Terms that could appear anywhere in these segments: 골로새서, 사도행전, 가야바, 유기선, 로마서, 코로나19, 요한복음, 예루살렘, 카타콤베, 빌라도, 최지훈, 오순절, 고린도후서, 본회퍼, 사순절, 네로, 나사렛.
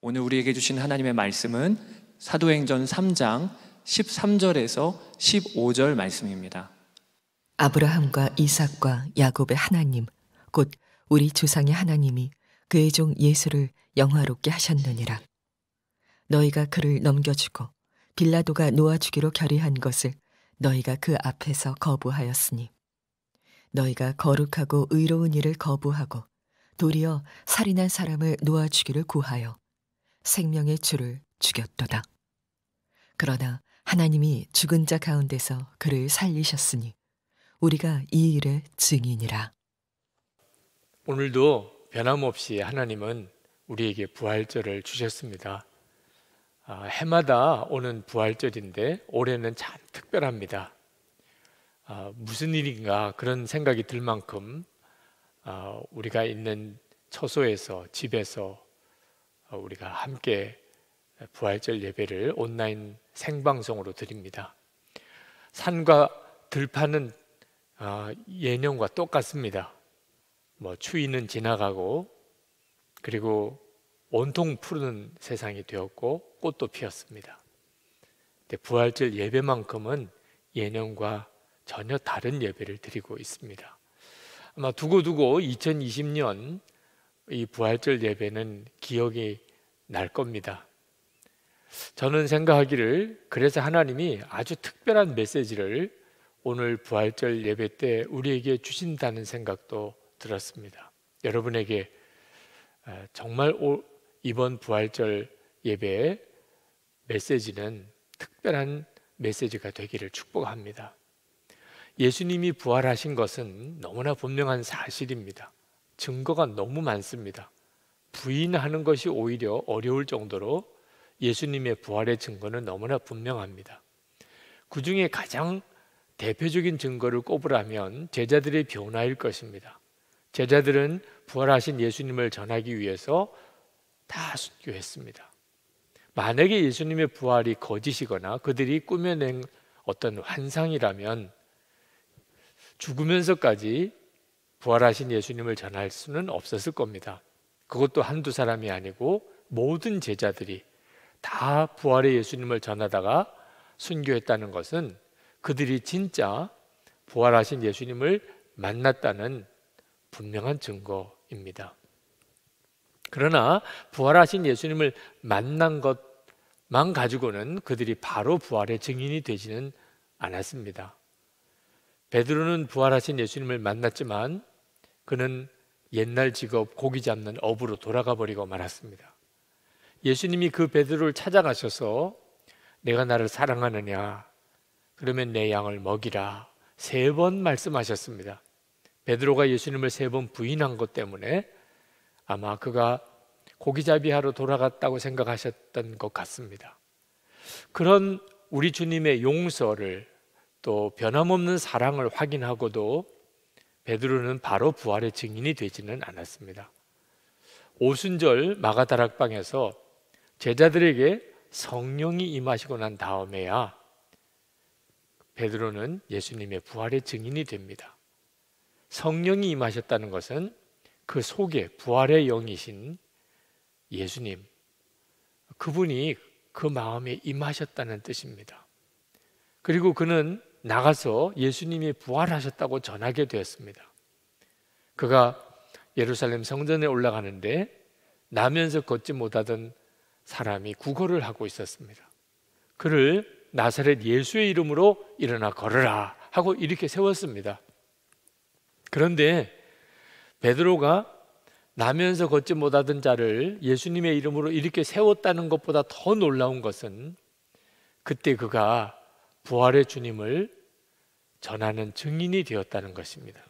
오늘 우리에게 주신 하나님의 말씀은 사도행전 3장 13절에서 15절 말씀입니다. 아브라함과 이삭과 야곱의 하나님 곧 우리 조상의 하나님이 그의 종 예수를 영화롭게 하셨느니라. 너희가 그를 넘겨주고 빌라도가 놓아주기로 결의한 것을 너희가 그 앞에서 거부하였으니 너희가 거룩하고 의로운 일을 거부하고 도리어 살인한 사람을 놓아주기를 구하여 생명의 주를 죽였도다. 그러나 하나님이 죽은 자 가운데서 그를 살리셨으니 우리가 이 일의 증인이라. 오늘도 변함없이 하나님은 우리에게 부활절을 주셨습니다. 해마다 오는 부활절인데 올해는 참 특별합니다. 무슨 일인가 그런 생각이 들 만큼 우리가 있는 처소에서, 집에서 우리가 함께 부활절 예배를 온라인 생방송으로 드립니다. 산과 들판은 예년과 똑같습니다. 뭐 추위는 지나가고 그리고 온통 푸른 세상이 되었고 꽃도 피었습니다. 근데 부활절 예배만큼은 예년과 전혀 다른 예배를 드리고 있습니다. 아마 두고두고 2020년 이 부활절 예배는 기억이 날 겁니다. 저는 생각하기를 그래서 하나님이 아주 특별한 메시지를 오늘 부활절 예배 때 우리에게 주신다는 생각도 들었습니다. 여러분에게 정말 이번 부활절 예배의 메시지는 특별한 메시지가 되기를 축복합니다. 예수님이 부활하신 것은 너무나 분명한 사실입니다. 증거가 너무 많습니다. 부인하는 것이 오히려 어려울 정도로 예수님의 부활의 증거는 너무나 분명합니다. 그 중에 가장 대표적인 증거를 꼽으라면 제자들의 변화일 것입니다. 제자들은 부활하신 예수님을 전하기 위해서 다 순교했습니다. 만약에 예수님의 부활이 거짓이거나 그들이 꾸며낸 어떤 환상이라면 죽으면서까지 부활하신 예수님을 전할 수는 없었을 겁니다. 그것도 한두 사람이 아니고 모든 제자들이 다 부활의 예수님을 전하다가 순교했다는 것은 그들이 진짜 부활하신 예수님을 만났다는 분명한 증거입니다. 그러나 부활하신 예수님을 만난 것만 가지고는 그들이 바로 부활의 증인이 되지는 않았습니다. 베드로는 부활하신 예수님을 만났지만 그는 옛날 직업 고기 잡는 업으로 돌아가 버리고 말았습니다. 예수님이 그 베드로를 찾아가셔서 내가 나를 사랑하느냐 그러면 내 양을 먹이라 3번 말씀하셨습니다. 베드로가 예수님을 3번 부인한 것 때문에 아마 그가 고기잡이하러 돌아갔다고 생각하셨던 것 같습니다. 그런 우리 주님의 용서를 또 변함없는 사랑을 확인하고도 베드로는 바로 부활의 증인이 되지는 않았습니다. 오순절 마가다락방에서 제자들에게 성령이 임하시고 난 다음에야 베드로는 예수님의 부활의 증인이 됩니다. 성령이 임하셨다는 것은 그 속에 부활의 영이신 예수님, 그분이 그 마음에 임하셨다는 뜻입니다. 그리고 그는 나가서 예수님이 부활하셨다고 전하게 되었습니다. 그가 예루살렘 성전에 올라가는데 나면서 걷지 못하던 사람이 구걸을 하고 있었습니다. 그를 나사렛 예수의 이름으로 일어나 걸으라 하고 이렇게 세웠습니다. 그런데 베드로가 나면서 걷지 못하던 자를 예수님의 이름으로 이렇게 세웠다는 것보다 더 놀라운 것은 그때 그가 부활의 주님을 전하는 증인이 되었다는 것입니다.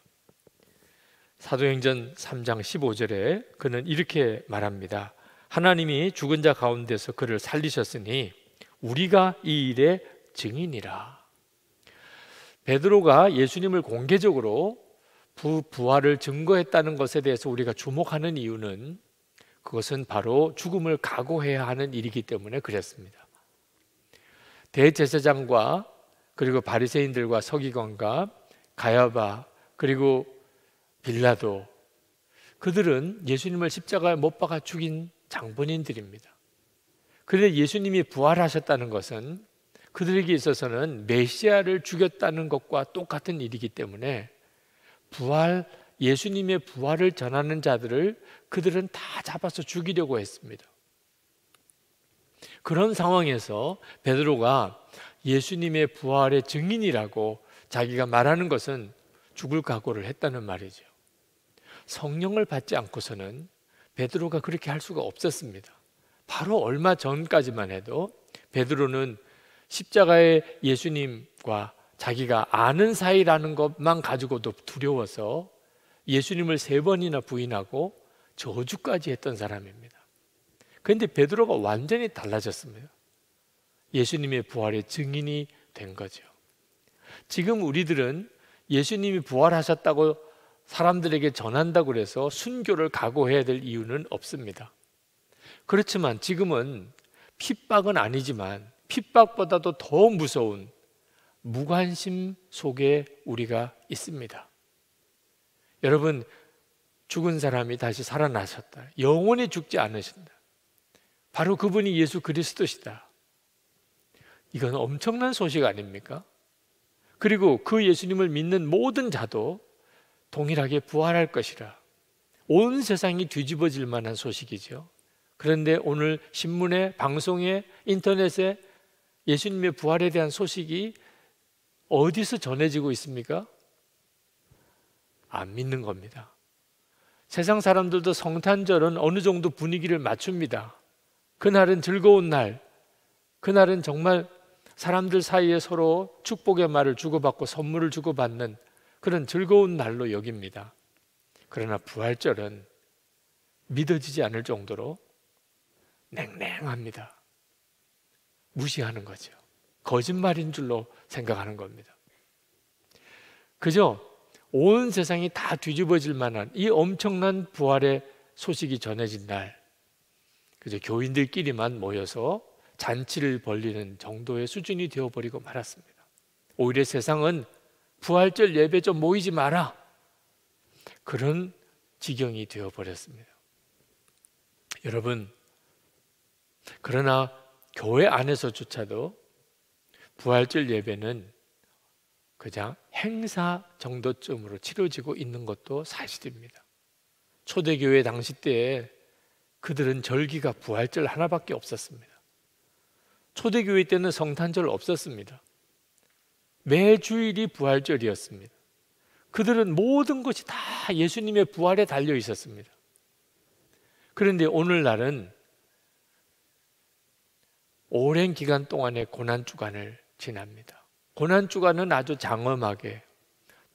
사도행전 3장 15절에 그는 이렇게 말합니다. 하나님이 죽은 자 가운데서 그를 살리셨으니 우리가 이 일의 증인이라. 베드로가 예수님을 공개적으로 부활을 증거했다는 것에 대해서 우리가 주목하는 이유는 그것은 바로 죽음을 각오해야 하는 일이기 때문에 그랬습니다. 대제사장과 그리고 바리새인들과 서기관과 가야바 그리고 빌라도, 그들은 예수님을 십자가에 못 박아 죽인 장본인들입니다. 그런데 예수님이 부활하셨다는 것은 그들에게 있어서는 메시아를 죽였다는 것과 똑같은 일이기 때문에 예수님의 부활을 전하는 자들을 그들은 다 잡아서 죽이려고 했습니다. 그런 상황에서 베드로가 예수님의 부활의 증인이라고 자기가 말하는 것은 죽을 각오를 했다는 말이죠. 성령을 받지 않고서는 베드로가 그렇게 할 수가 없었습니다. 바로 얼마 전까지만 해도 베드로는 십자가의 예수님과 자기가 아는 사이라는 것만 가지고도 두려워서 예수님을 3번이나 부인하고 저주까지 했던 사람입니다. 그런데 베드로가 완전히 달라졌습니다. 예수님의 부활의 증인이 된 거죠. 지금 우리들은 예수님이 부활하셨다고 사람들에게 전한다고 해서 순교를 각오해야 될 이유는 없습니다. 그렇지만 지금은 핍박은 아니지만 핍박보다도 더 무서운 무관심 속에 우리가 있습니다. 여러분, 죽은 사람이 다시 살아나셨다. 영원히 죽지 않으신다. 바로 그분이 예수 그리스도시다. 이건 엄청난 소식 아닙니까? 그리고 그 예수님을 믿는 모든 자도 동일하게 부활할 것이라. 온 세상이 뒤집어질 만한 소식이죠. 그런데 오늘 신문에, 방송에, 인터넷에 예수님의 부활에 대한 소식이 어디서 전해지고 있습니까? 안 믿는 겁니다. 세상 사람들도 성탄절은 어느 정도 분위기를 맞춥니다. 그날은 즐거운 날, 그날은 정말 사람들 사이에 서로 축복의 말을 주고받고 선물을 주고받는 그런 즐거운 날로 여깁니다. 그러나 부활절은 믿어지지 않을 정도로 냉랭합니다. 무시하는 거죠. 거짓말인 줄로 생각하는 겁니다. 그저 온 세상이 다 뒤집어질 만한 이 엄청난 부활의 소식이 전해진 날, 그저 교인들끼리만 모여서 잔치를 벌리는 정도의 수준이 되어버리고 말았습니다. 오히려 세상은 부활절 예배 좀 모이지 마라, 그런 지경이 되어버렸습니다. 여러분, 그러나 교회 안에서조차도 부활절 예배는 그냥 행사 정도쯤으로 치러지고 있는 것도 사실입니다. 초대교회 당시 때에 그들은 절기가 부활절 하나밖에 없었습니다. 초대교회 때는 성탄절 없었습니다. 매 주일이 부활절이었습니다. 그들은 모든 것이 다 예수님의 부활에 달려 있었습니다. 그런데 오늘날은 오랜 기간 동안의 고난주간을 지납니다. 고난주간은 아주 장엄하게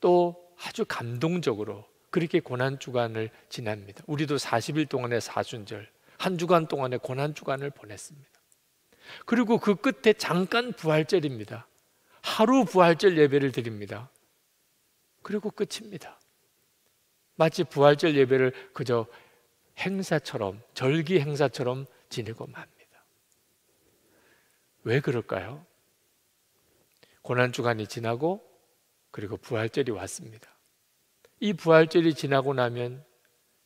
또 아주 감동적으로 그렇게 고난주간을 지납니다. 우리도 40일 동안의 사순절, 한 주간 동안의 고난주간을 보냈습니다. 그리고 그 끝에 잠깐 부활절입니다. 하루 부활절 예배를 드립니다. 그리고 끝입니다. 마치 부활절 예배를 그저 행사처럼, 절기 행사처럼 지내고 맙니다. 왜 그럴까요? 고난주간이 지나고 그리고 부활절이 왔습니다. 이 부활절이 지나고 나면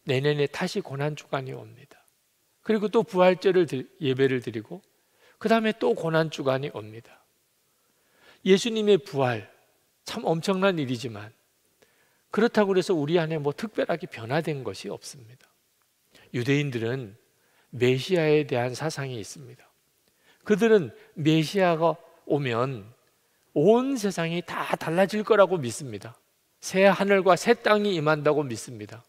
내년에 다시 고난주간이 옵니다. 그리고 또 부활절을 예배를 드리고 그 다음에 또 고난주간이 옵니다. 예수님의 부활, 참 엄청난 일이지만 그렇다고 해서 우리 안에 뭐 특별하게 변화된 것이 없습니다. 유대인들은 메시아에 대한 사상이 있습니다. 그들은 메시아가 오면 온 세상이 다 달라질 거라고 믿습니다. 새 하늘과 새 땅이 임한다고 믿습니다.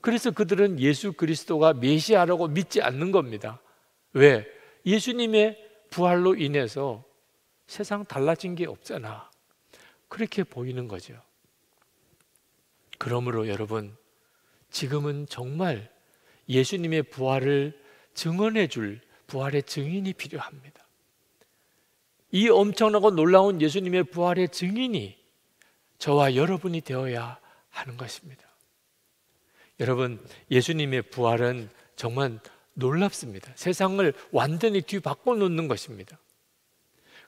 그래서 그들은 예수 그리스도가 메시아라고 믿지 않는 겁니다. 왜? 예수님의 부활로 인해서 세상 달라진 게 없잖아, 그렇게 보이는 거죠. 그러므로 여러분, 지금은 정말 예수님의 부활을 증언해 줄 부활의 증인이 필요합니다. 이 엄청나고 놀라운 예수님의 부활의 증인이 저와 여러분이 되어야 하는 것입니다. 여러분, 예수님의 부활은 정말 놀랍습니다. 세상을 완전히 뒤바꿔 놓는 것입니다.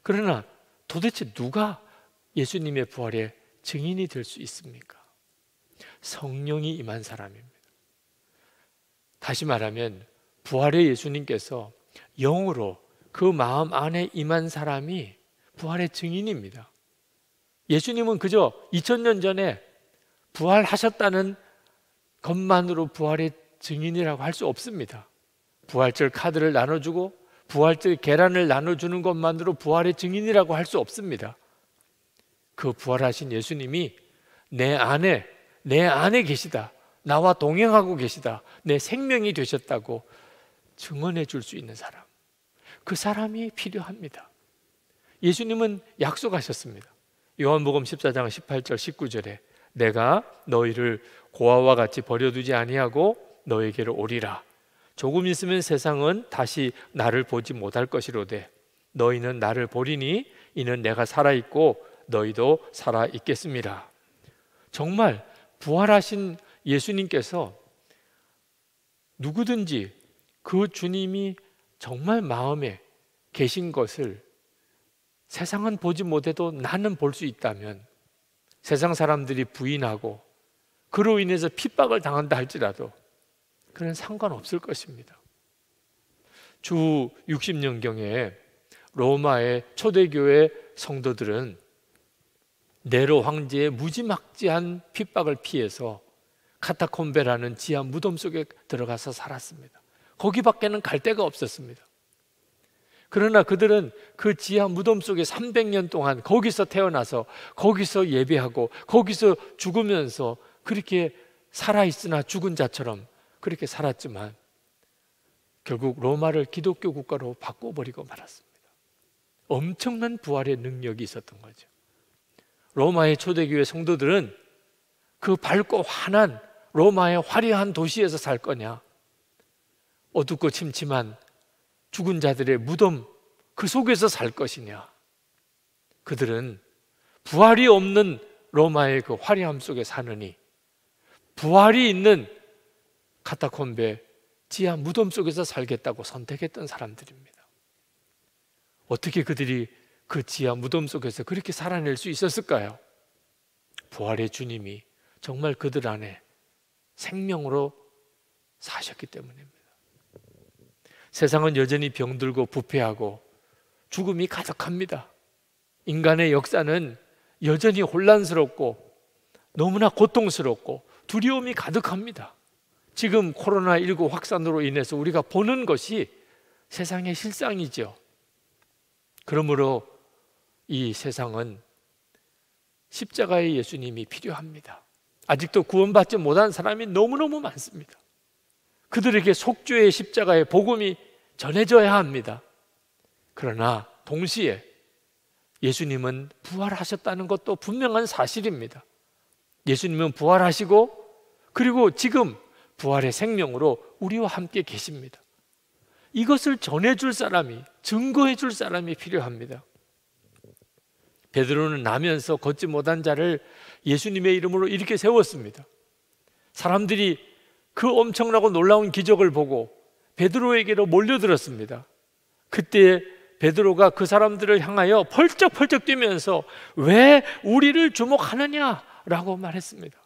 그러나 도대체 누가 예수님의 부활의 증인이 될 수 있습니까? 성령이 임한 사람입니다. 다시 말하면 부활의 예수님께서 영으로 그 마음 안에 임한 사람이 부활의 증인입니다. 예수님은 그저 2000년 전에 부활하셨다는 것만으로 부활의 증인이라고 할 수 없습니다. 부활절 카드를 나눠주고 부활절 계란을 나눠주는 것만으로 부활의 증인이라고 할 수 없습니다. 그 부활하신 예수님이 내 안에 계시다, 나와 동행하고 계시다, 내 생명이 되셨다고 증언해 줄 수 있는 사람, 그 사람이 필요합니다. 예수님은 약속하셨습니다. 요한복음 14장 18절 19절에 내가 너희를 고아와 같이 버려두지 아니하고 너에게로 오리라. 조금 있으면 세상은 다시 나를 보지 못할 것이로되 너희는 나를 보리니 이는 내가 살아있고 너희도 살아있겠습니다. 정말 부활하신 예수님께서 누구든지 그 주님이 정말 마음에 계신 것을 세상은 보지 못해도 나는 볼 수 있다면, 세상 사람들이 부인하고 그로 인해서 핍박을 당한다 할지라도 그는 상관없을 것입니다. 주 60년경에 로마의 초대교회 성도들은 네로 황제의 무지막지한 핍박을 피해서 카타콤베라는 지하 무덤 속에 들어가서 살았습니다. 거기밖에는 갈 데가 없었습니다. 그러나 그들은 그 지하 무덤 속에 300년 동안 거기서 태어나서 거기서 예배하고 거기서 죽으면서 그렇게 살아있으나 죽은 자처럼 그렇게 살았지만 결국 로마를 기독교 국가로 바꿔버리고 말았습니다. 엄청난 부활의 능력이 있었던 거죠. 로마의 초대교회 성도들은 그 밝고 환한 로마의 화려한 도시에서 살 거냐, 어둡고 침침한 죽은 자들의 무덤 그 속에서 살 것이냐. 그들은 부활이 없는 로마의 그 화려함 속에 사느니 부활이 있는 카타콤베 지하 무덤 속에서 살겠다고 선택했던 사람들입니다. 어떻게 그들이 그 지하 무덤 속에서 그렇게 살아낼 수 있었을까요? 부활의 주님이 정말 그들 안에 생명으로 사셨기 때문입니다. 세상은 여전히 병들고 부패하고 죽음이 가득합니다. 인간의 역사는 여전히 혼란스럽고 너무나 고통스럽고 두려움이 가득합니다. 지금 코로나19 확산으로 인해서 우리가 보는 것이 세상의 실상이죠. 그러므로 이 세상은 십자가의 예수님이 필요합니다. 아직도 구원받지 못한 사람이 너무너무 많습니다. 그들에게 속죄의 십자가의 복음이 전해져야 합니다. 그러나 동시에 예수님은 부활하셨다는 것도 분명한 사실입니다. 예수님은 부활하시고 그리고 지금 부활의 생명으로 우리와 함께 계십니다. 이것을 전해줄 사람이, 증거해줄 사람이 필요합니다. 베드로는 나면서 걷지 못한 자를 예수님의 이름으로 이렇게 세웠습니다. 사람들이 그 엄청나고 놀라운 기적을 보고 베드로에게로 몰려들었습니다. 그때 베드로가 그 사람들을 향하여 펄쩍펄쩍 뛰면서 왜 우리를 주목하느냐라고 말했습니다.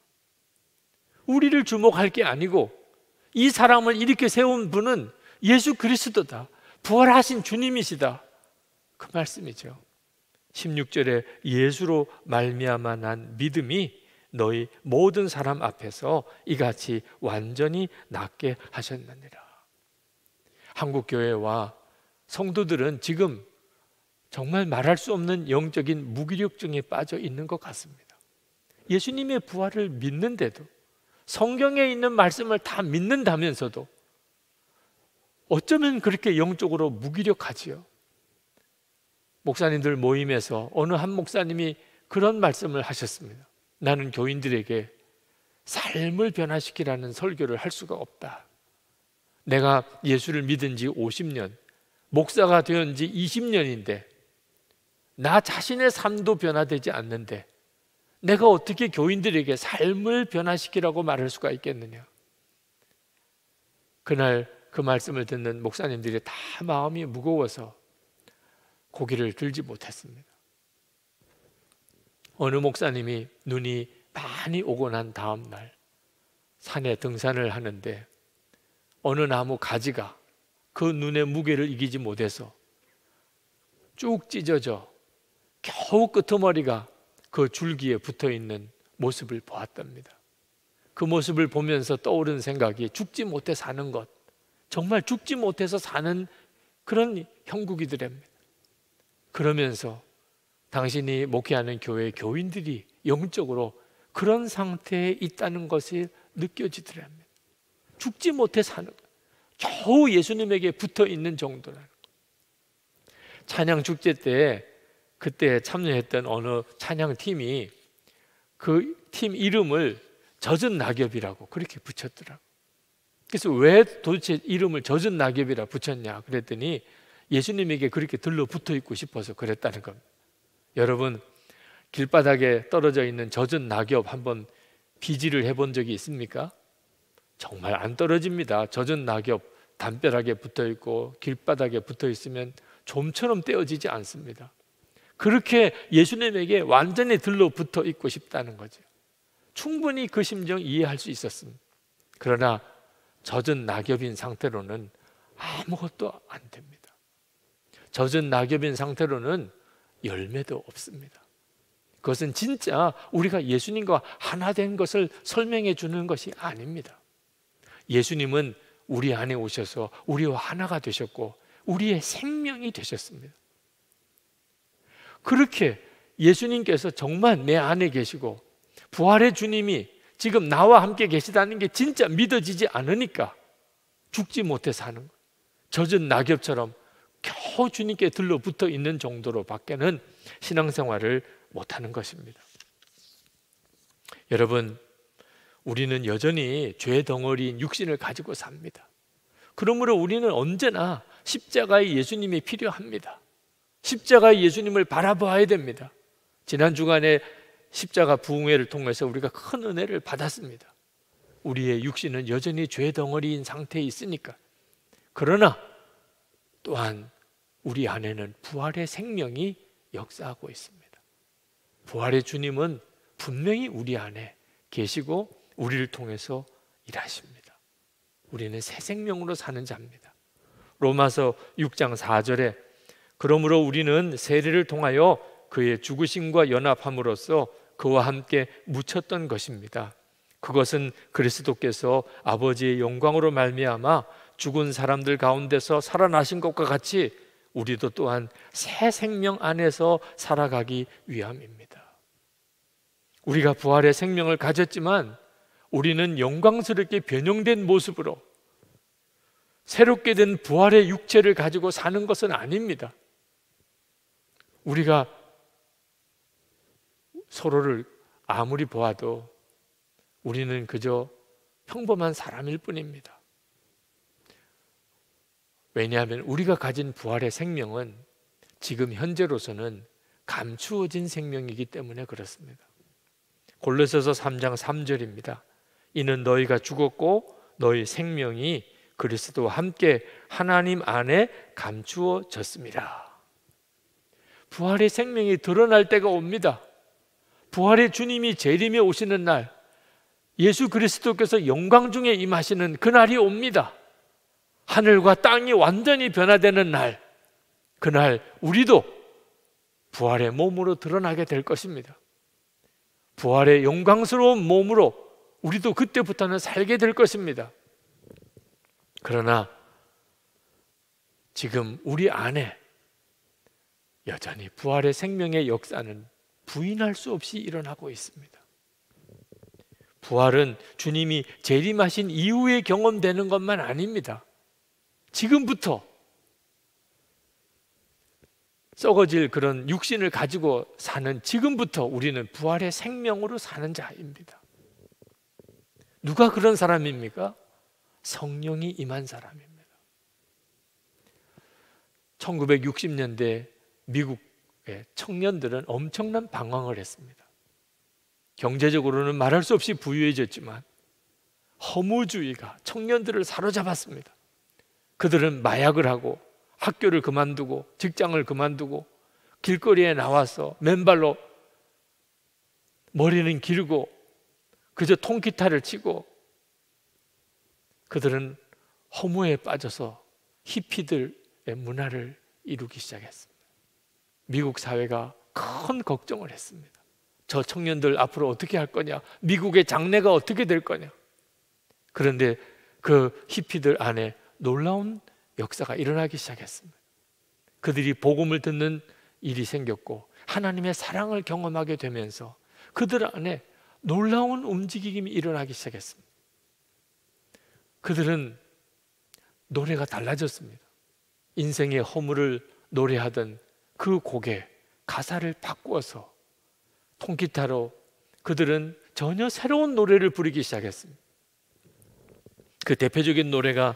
우리를 주목할 게 아니고 이 사람을 이렇게 세운 분은 예수 그리스도다, 부활하신 주님이시다, 그 말씀이죠. 16절에 예수로 말미암아 난 믿음이 너희 모든 사람 앞에서 이같이 완전히 낫게 하셨느니라. 한국교회와 성도들은 지금 정말 말할 수 없는 영적인 무기력증에 빠져 있는 것 같습니다. 예수님의 부활을 믿는데도, 성경에 있는 말씀을 다 믿는다면서도 어쩌면 그렇게 영적으로 무기력하지요. 목사님들 모임에서 어느 한 목사님이 그런 말씀을 하셨습니다. 나는 교인들에게 삶을 변화시키라는 설교를 할 수가 없다. 내가 예수를 믿은 지 50년, 목사가 된 지 20년인데 나 자신의 삶도 변화되지 않는데 내가 어떻게 교인들에게 삶을 변화시키라고 말할 수가 있겠느냐. 그날 그 말씀을 듣는 목사님들이 다 마음이 무거워서 고개를 들지 못했습니다. 어느 목사님이 눈이 많이 오고 난 다음 날 산에 등산을 하는데 어느 나무 가지가 그 눈의 무게를 이기지 못해서 쭉 찢어져 겨우 끄트머리가 그 줄기에 붙어있는 모습을 보았답니다. 그 모습을 보면서 떠오른 생각이 죽지 못해 사는 것, 정말 죽지 못해서 사는 그런 형국이더랍니다. 그러면서 당신이 목회하는 교회 교인들이 영적으로 그런 상태에 있다는 것이 느껴지더랍니다. 죽지 못해 사는 것, 겨우 예수님에게 붙어있는 정도라는 것. 찬양축제 때 그때 참여했던 어느 찬양팀이 그 팀 이름을 젖은 낙엽이라고 그렇게 붙였더라고. 그래서 왜 도대체 이름을 젖은 낙엽이라 붙였냐 그랬더니 예수님에게 그렇게 들러붙어 있고 싶어서 그랬다는 겁니다. 여러분, 길바닥에 떨어져 있는 젖은 낙엽 한번 비지를 해본 적이 있습니까? 정말 안 떨어집니다. 젖은 낙엽 담벼락에 붙어 있고 길바닥에 붙어 있으면 좀처럼 떼어지지 않습니다. 그렇게 예수님에게 완전히 들러붙어 있고 싶다는 거죠. 충분히 그 심정 이해할 수 있었습니다. 그러나 젖은 낙엽인 상태로는 아무것도 안 됩니다. 젖은 낙엽인 상태로는 열매도 없습니다. 그것은 진짜 우리가 예수님과 하나 된 것을 설명해 주는 것이 아닙니다. 예수님은 우리 안에 오셔서 우리와 하나가 되셨고 우리의 생명이 되셨습니다. 그렇게 예수님께서 정말 내 안에 계시고 부활의 주님이 지금 나와 함께 계시다는 게 진짜 믿어지지 않으니까 죽지 못해 사는 거예요. 젖은 낙엽처럼 겨우 주님께 들러붙어 있는 정도로 밖에는 신앙생활을 못하는 것입니다. 여러분, 우리는 여전히 죄 덩어리인 육신을 가지고 삽니다. 그러므로 우리는 언제나 십자가의 예수님이 필요합니다. 십자가의 예수님을 바라봐야 됩니다. 지난 주간에 십자가 부흥회를 통해서 우리가 큰 은혜를 받았습니다. 우리의 육신은 여전히 죄 덩어리인 상태에 있으니까. 그러나 또한 우리 안에는 부활의 생명이 역사하고 있습니다. 부활의 주님은 분명히 우리 안에 계시고 우리를 통해서 일하십니다. 우리는 새 생명으로 사는 자입니다. 로마서 6장 4절에 그러므로 우리는 세례를 통하여 그의 죽으심과 연합함으로써 그와 함께 묻혔던 것입니다. 그것은 그리스도께서 아버지의 영광으로 말미암아 죽은 사람들 가운데서 살아나신 것과 같이 우리도 또한 새 생명 안에서 살아가기 위함입니다. 우리가 부활의 생명을 가졌지만 우리는 영광스럽게 변형된 모습으로 새롭게 된 부활의 육체를 가지고 사는 것은 아닙니다. 우리가 서로를 아무리 보아도 우리는 그저 평범한 사람일 뿐입니다. 왜냐하면 우리가 가진 부활의 생명은 지금 현재로서는 감추어진 생명이기 때문에 그렇습니다. 골로새서 3장 3절입니다. 이는 너희가 죽었고 너희 생명이 그리스도와 함께 하나님 안에 감추어졌습니다. 부활의 생명이 드러날 때가 옵니다. 부활의 주님이 재림에 오시는 날, 예수 그리스도께서 영광 중에 임하시는 그날이 옵니다. 하늘과 땅이 완전히 변화되는 날, 그날 우리도 부활의 몸으로 드러나게 될 것입니다. 부활의 영광스러운 몸으로 우리도 그때부터는 살게 될 것입니다. 그러나 지금 우리 안에 여전히 부활의 생명의 역사는 부인할 수 없이 일어나고 있습니다. 부활은 주님이 재림하신 이후에 경험되는 것만 아닙니다. 지금부터 썩어질 그런 육신을 가지고 사는 지금부터 우리는 부활의 생명으로 사는 자입니다. 누가 그런 사람입니까? 성령이 임한 사람입니다. 1960년대 미국 청년들은 엄청난 방황을 했습니다. 경제적으로는 말할 수 없이 부유해졌지만 허무주의가 청년들을 사로잡았습니다. 그들은 마약을 하고 학교를 그만두고 직장을 그만두고 길거리에 나와서 맨발로 머리는 기르고 그저 통기타를 치고 그들은 허무에 빠져서 히피들의 문화를 이루기 시작했습니다. 미국 사회가 큰 걱정을 했습니다. 저 청년들 앞으로 어떻게 할 거냐? 미국의 장래가 어떻게 될 거냐? 그런데 그 히피들 안에 놀라운 역사가 일어나기 시작했습니다. 그들이 복음을 듣는 일이 생겼고 하나님의 사랑을 경험하게 되면서 그들 안에 놀라운 움직임이 일어나기 시작했습니다. 그들은 노래가 달라졌습니다. 인생의 허물을 노래하던 그 곡에 가사를 바꾸어서 통기타로 그들은 전혀 새로운 노래를 부르기 시작했습니다. 그 대표적인 노래가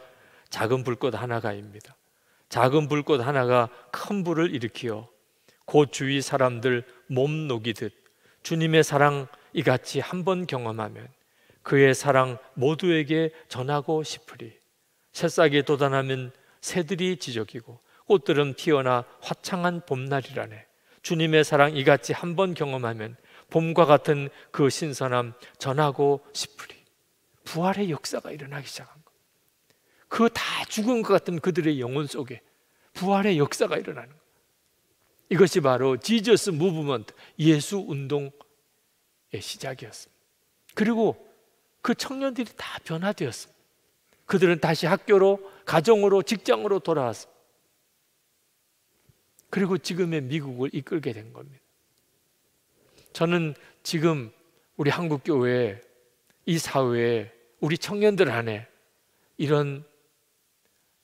작은 불꽃 하나가입니다. 작은 불꽃 하나가 큰 불을 일으키어 곧 주위 사람들 몸 녹이듯 주님의 사랑 이같이 한번 경험하면 그의 사랑 모두에게 전하고 싶으리. 새싹이 돋아나면 새들이 지적이고 꽃들은 피어나 화창한 봄날이라네. 주님의 사랑 이같이 한번 경험하면 봄과 같은 그 신선함 전하고 싶으리. 부활의 역사가 일어나기 시작한 것. 그 다 죽은 것 같은 그들의 영혼 속에 부활의 역사가 일어나는 것. 이것이 바로 지저스 무브먼트, 예수 운동의 시작이었습니다. 그리고 그 청년들이 다 변화되었습니다. 그들은 다시 학교로, 가정으로, 직장으로 돌아왔습니다. 그리고 지금의 미국을 이끌게 된 겁니다. 저는 지금 우리 한국교회, 이 사회에, 우리 청년들 안에 이런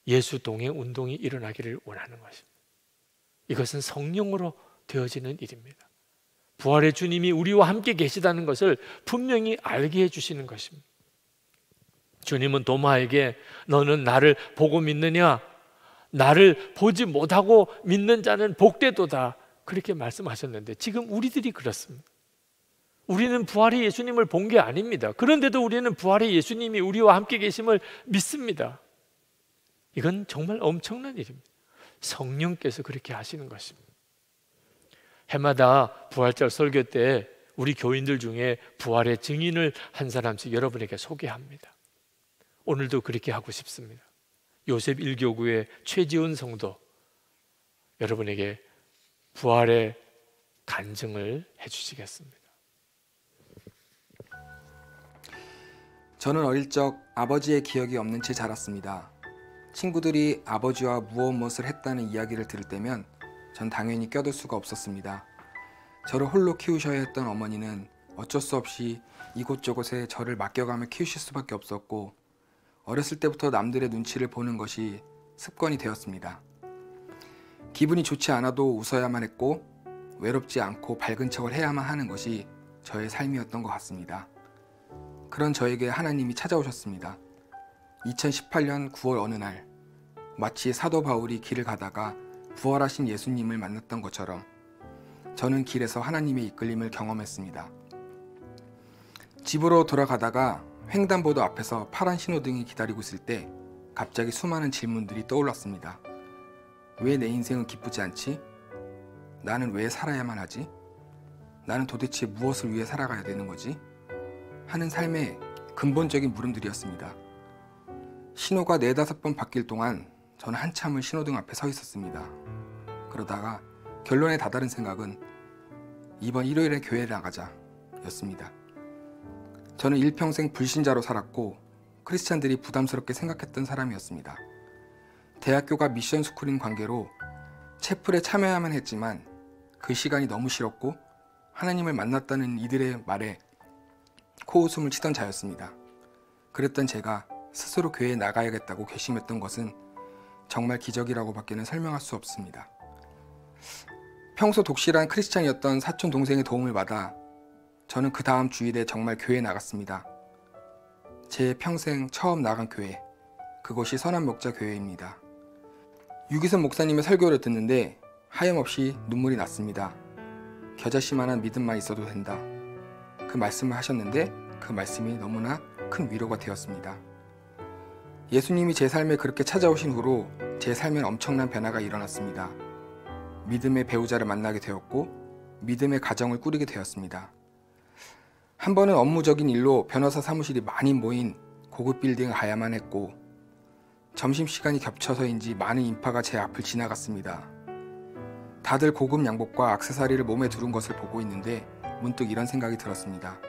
예수동의 운동이 일어나기를 원하는 것입니다. 이것은 성령으로 되어지는 일입니다. 부활의 주님이 우리와 함께 계시다는 것을 분명히 알게 해주시는 것입니다. 주님은 도마에게 너는 나를 보고 믿느냐? 나를 보지 못하고 믿는 자는 복되도다. 그렇게 말씀하셨는데 지금 우리들이 그렇습니다. 우리는 부활의 예수님을 본 게 아닙니다. 그런데도 우리는 부활의 예수님이 우리와 함께 계심을 믿습니다. 이건 정말 엄청난 일입니다. 성령께서 그렇게 하시는 것입니다. 해마다 부활절 설교 때 우리 교인들 중에 부활의 증인을 한 사람씩 여러분에게 소개합니다. 오늘도 그렇게 하고 싶습니다. 요셉 1교구의 최지훈 성도, 여러분에게 부활의 간증을 해주시겠습니다. 저는 어릴 적 아버지의 기억이 없는 채 자랐습니다. 친구들이 아버지와 무엇을 했다는 이야기를 들을 때면 전 당연히 껴들 수가 없었습니다. 저를 홀로 키우셔야 했던 어머니는 어쩔 수 없이 이곳저곳에 저를 맡겨가며 키우실 수밖에 없었고, 어렸을 때부터 남들의 눈치를 보는 것이 습관이 되었습니다. 기분이 좋지 않아도 웃어야만 했고 외롭지 않고 밝은 척을 해야만 하는 것이 저의 삶이었던 것 같습니다. 그런 저에게 하나님이 찾아오셨습니다. 2018년 9월 어느 날, 마치 사도 바울이 길을 가다가 부활하신 예수님을 만났던 것처럼 저는 길에서 하나님의 이끌림을 경험했습니다. 집으로 돌아가다가 횡단보도 앞에서 파란 신호등이 기다리고 있을 때 갑자기 수많은 질문들이 떠올랐습니다. 왜 내 인생은 기쁘지 않지? 나는 왜 살아야만 하지? 나는 도대체 무엇을 위해 살아가야 되는 거지? 하는 삶의 근본적인 물음들이었습니다. 신호가 4~5번 바뀔 동안 저는 한참을 신호등 앞에 서 있었습니다. 그러다가 결론에 다다른 생각은 이번 일요일에 교회를 나가자 였습니다. 저는 일평생 불신자로 살았고 크리스찬들이 부담스럽게 생각했던 사람이었습니다. 대학교가 미션스쿨인 관계로 채플에 참여해야만 했지만 그 시간이 너무 싫었고 하나님을 만났다는 이들의 말에 코웃음을 치던 자였습니다. 그랬던 제가 스스로 교회에 나가야겠다고 결심했던 것은 정말 기적이라고 밖에는 설명할 수 없습니다. 평소 독실한 크리스찬이었던 사촌 동생의 도움을 받아 저는 그 다음 주일에 정말 교회에 나갔습니다. 제 평생 처음 나간 교회, 그것이 선한 목자 교회입니다. 유기선 목사님의 설교를 듣는데 하염없이 눈물이 났습니다. 겨자씨만한 믿음만 있어도 된다. 그 말씀을 하셨는데 그 말씀이 너무나 큰 위로가 되었습니다. 예수님이 제 삶에 그렇게 찾아오신 후로 제 삶엔 엄청난 변화가 일어났습니다. 믿음의 배우자를 만나게 되었고 믿음의 가정을 꾸리게 되었습니다. 한 번은 업무적인 일로 변호사 사무실이 많이 모인 고급 빌딩을 가야만 했고, 점심시간이 겹쳐서인지 많은 인파가 제 앞을 지나갔습니다. 다들 고급 양복과 액세서리를 몸에 두른 것을 보고 있는데 문득 이런 생각이 들었습니다.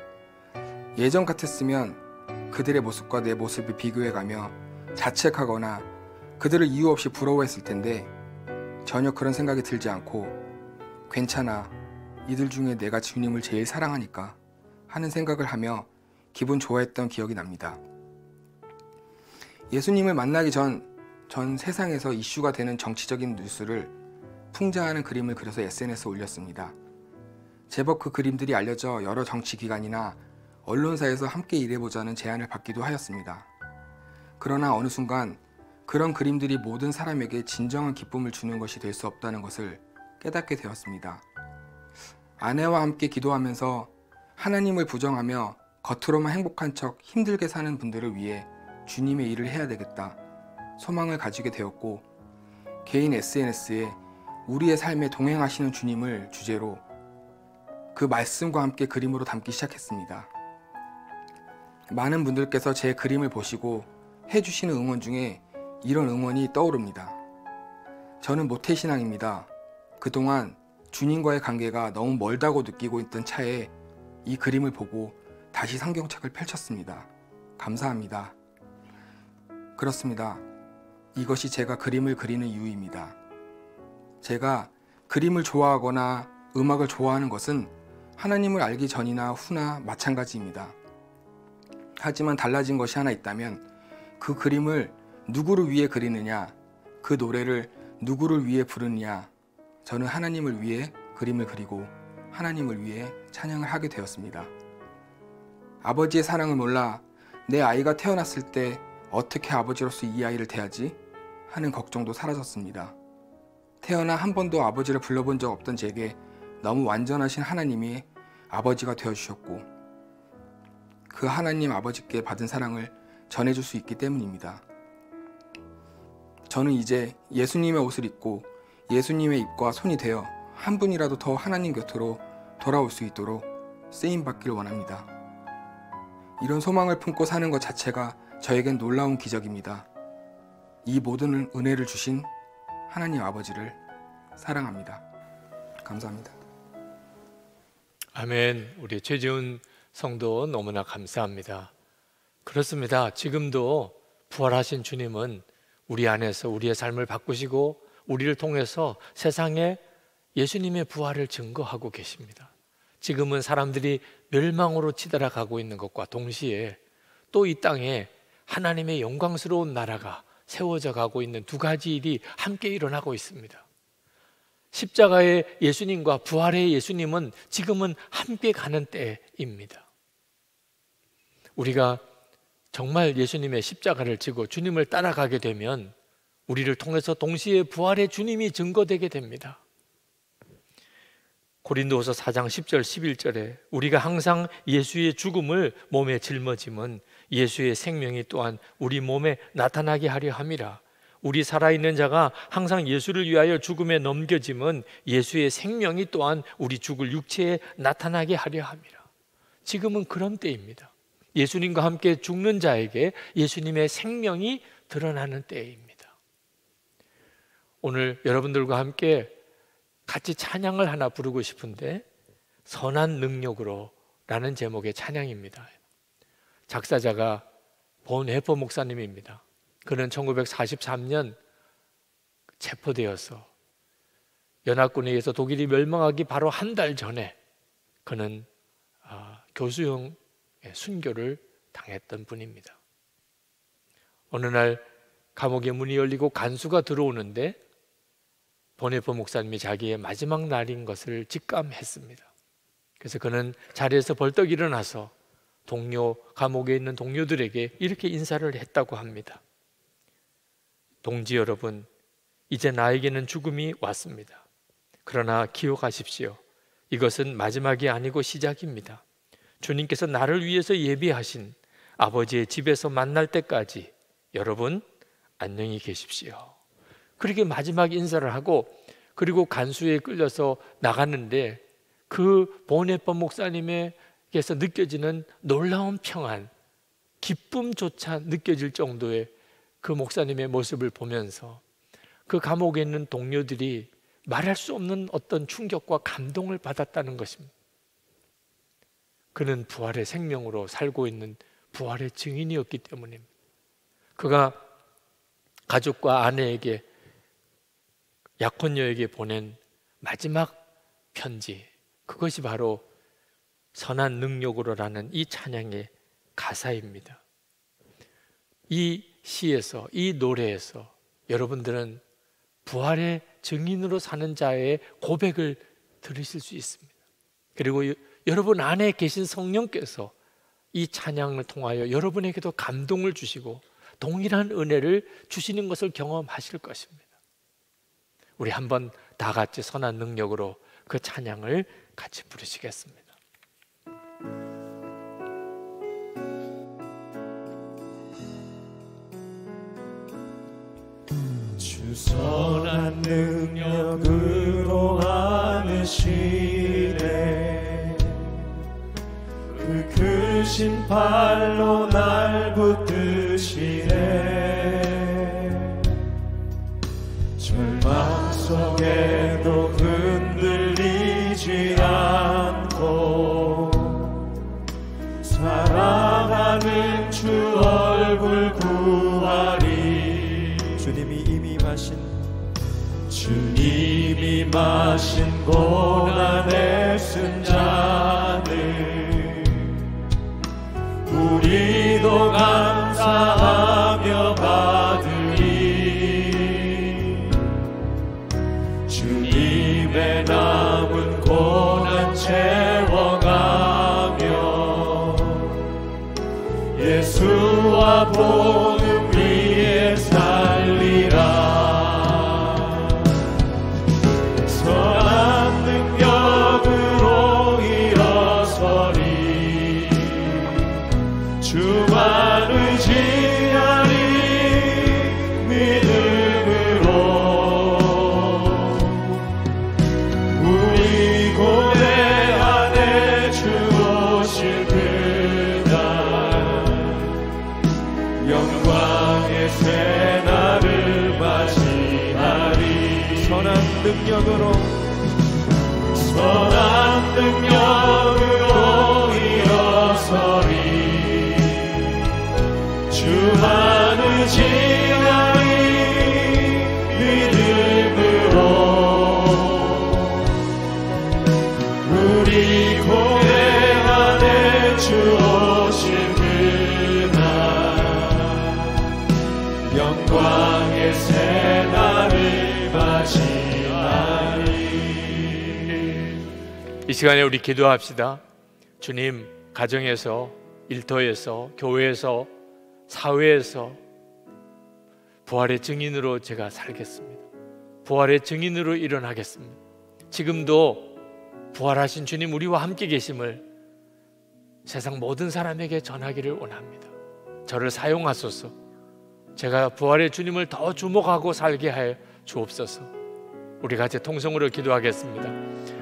예전 같았으면 그들의 모습과 내 모습을 비교해가며 자책하거나 그들을 이유 없이 부러워했을 텐데 전혀 그런 생각이 들지 않고 괜찮아, 이들 중에 내가 주님을 제일 사랑하니까 하는 생각을 하며 기분 좋아했던 기억이 납니다. 예수님을 만나기 전 세상에서 이슈가 되는 정치적인 뉴스를 풍자하는 그림을 그려서 SNS에 올렸습니다. 제법 그 그림들이 알려져 여러 정치기관이나 언론사에서 함께 일해보자는 제안을 받기도 하였습니다. 그러나 어느 순간 그런 그림들이 모든 사람에게 진정한 기쁨을 주는 것이 될 수 없다는 것을 깨닫게 되었습니다. 아내와 함께 기도하면서 하나님을 부정하며 겉으로만 행복한 척 힘들게 사는 분들을 위해 주님의 일을 해야 되겠다 소망을 가지게 되었고, 개인 SNS에 우리의 삶에 동행하시는 주님을 주제로 그 말씀과 함께 그림으로 담기 시작했습니다. 많은 분들께서 제 그림을 보시고 해주시는 응원 중에 이런 응원이 떠오릅니다. 저는 모태신앙입니다. 그동안 주님과의 관계가 너무 멀다고 느끼고 있던 차에 이 그림을 보고 다시 성경책을 펼쳤습니다. 감사합니다. 그렇습니다. 이것이 제가 그림을 그리는 이유입니다. 제가 그림을 좋아하거나 음악을 좋아하는 것은 하나님을 알기 전이나 후나 마찬가지입니다. 하지만 달라진 것이 하나 있다면 그 그림을 누구를 위해 그리느냐, 그 노래를 누구를 위해 부르느냐, 저는 하나님을 위해 그림을 그리고 하나님을 위해 찬양을 하게 되었습니다. 아버지의 사랑을 몰라 내 아이가 태어났을 때 어떻게 아버지로서 이 아이를 대하지? 하는 걱정도 사라졌습니다. 태어나 한 번도 아버지를 불러본 적 없던 제게 너무 완전하신 하나님이 아버지가 되어주셨고 그 하나님 아버지께 받은 사랑을 전해줄 수 있기 때문입니다. 저는 이제 예수님의 옷을 입고 예수님의 입과 손이 되어 한 분이라도 더 하나님 곁으로 돌아올 수 있도록 쓰임받길 원합니다. 이런 소망을 품고 사는 것 자체가 저에겐 놀라운 기적입니다. 이 모든 은혜를 주신 하나님 아버지를 사랑합니다. 감사합니다. 아멘. 우리 최지훈 성도 너무나 감사합니다. 그렇습니다. 지금도 부활하신 주님은 우리 안에서 우리의 삶을 바꾸시고 우리를 통해서 세상에 예수님의 부활을 증거하고 계십니다. 지금은 사람들이 멸망으로 치달아가고 있는 것과 동시에 또 이 땅에 하나님의 영광스러운 나라가 세워져 가고 있는 두 가지 일이 함께 일어나고 있습니다. 십자가의 예수님과 부활의 예수님은 지금은 함께 가는 때입니다. 우리가 정말 예수님의 십자가를 지고 주님을 따라가게 되면 우리를 통해서 동시에 부활의 주님이 증거되게 됩니다. 고린도후서 4장 10절 11절에 우리가 항상 예수의 죽음을 몸에 짊어짐은 예수의 생명이 또한 우리 몸에 나타나게 하려 함이라. 우리 살아있는 자가 항상 예수를 위하여 죽음에 넘겨짐은 예수의 생명이 또한 우리 죽을 육체에 나타나게 하려 함이라. 지금은 그런 때입니다. 예수님과 함께 죽는 자에게 예수님의 생명이 드러나는 때입니다. 오늘 여러분들과 함께 같이 찬양을 하나 부르고 싶은데 선한 능력으로 라는 제목의 찬양입니다. 작사자가 본회퍼 목사님입니다. 그는 1943년 체포되어서 연합군에 의해서 독일이 멸망하기 바로 한 달 전에 그는 교수형 순교를 당했던 분입니다. 어느 날 감옥의 문이 열리고 간수가 들어오는데 본회퍼 목사님이 자기의 마지막 날인 것을 직감했습니다. 그래서 그는 자리에서 벌떡 일어나서 감옥에 있는 동료들에게 이렇게 인사를 했다고 합니다. 동지 여러분, 이제 나에게는 죽음이 왔습니다. 그러나 기억하십시오. 이것은 마지막이 아니고 시작입니다. 주님께서 나를 위해서 예비하신 아버지의 집에서 만날 때까지 여러분 안녕히 계십시오. 그렇게 마지막 인사를 하고 그리고 간수에 끌려서 나갔는데 그 본회퍼 목사님에게서 느껴지는 놀라운 평안, 기쁨조차 느껴질 정도의 그 목사님의 모습을 보면서 그 감옥에 있는 동료들이 말할 수 없는 어떤 충격과 감동을 받았다는 것입니다. 그는 부활의 생명으로 살고 있는 부활의 증인이었기 때문입니다. 그가 가족과 아내에게, 약혼녀에게 보낸 마지막 편지, 그것이 바로 선한 능력으로라는 이 찬양의 가사입니다. 이 시에서, 이 노래에서 여러분들은 부활의 증인으로 사는 자의 고백을 들으실 수 있습니다. 그리고 여러분 안에 계신 성령께서 이 찬양을 통하여 여러분에게도 감동을 주시고 동일한 은혜를 주시는 것을 경험하실 것입니다. 우리 한번 다 같이 선한 능력으로 그 찬양을 같이 부르시겠습니다. 주 선한 능력으로 안으시네, 그 크신 팔로 날 붙드시네. 절망 속에도 흔들리지 않고 사랑하는 주 얼굴 구하리. 주님이 임하신, 주님이 마신 고난의 순자들 우리도 감사하며 받으리. 주님의 남은 고난 채워가며 예수와 복음 위에 살리라. 선한 능력으로 일어서리. 주만 의지하리 믿음으로. 우리 고대 안에 주오신 그날 영광의 새날을 맞이. 이 시간에 우리 기도합시다. 주님, 가정에서, 일터에서, 교회에서, 사회에서 부활의 증인으로 제가 살겠습니다. 부활의 증인으로 일어나겠습니다. 지금도 부활하신 주님 우리와 함께 계심을 세상 모든 사람에게 전하기를 원합니다. 저를 사용하소서. 제가 부활의 주님을 더 주목하고 살게 하여 주옵소서. 우리 같이 통성으로 기도하겠습니다.